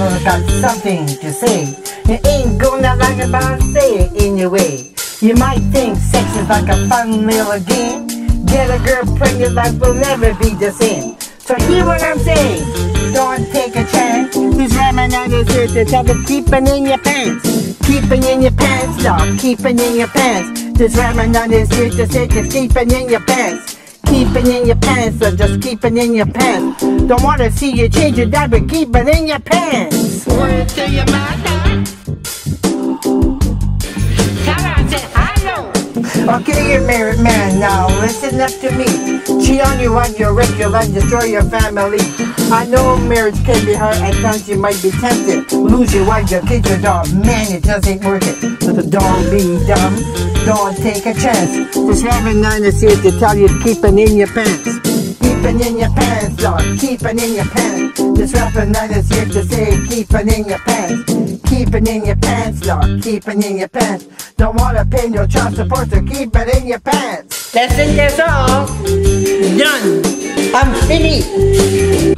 I've got something to say. You ain't gonna like it, but I'll say it anyway. You might think sex is like a fun little game. Get a girl pregnant, life will never be the same. So hear what I'm saying, don't take a chance. Who's ramming out his ears to tell them keeping in your pants? Keeping in your pants, dog, keeping in your pants. Just ramming on his ears to say just keeping in your pants. Keeping in your pants, so just keeping in your pants. Don't wanna see you change your diaper, keep it in your pants. Word to your mother. Okay, you're a married man, now listen up to me. Cheat on you on your regular and destroy your family. I know marriage can be hard, at times you might be tempted. Lose your wife, your kids, your dog, man, it just ain't worth it. But don't be dumb, don't take a chance. Just having none is here to tell you to keep it in your pants. Keeping in your pants, dog, keeping in your pants. This rapper nine is here to say, keeping in your pants. Keeping in your pants, dog, keeping in your pants. Don't wanna pay no child support, so keep it in your pants. That's it, that's all. Done. I'm finished.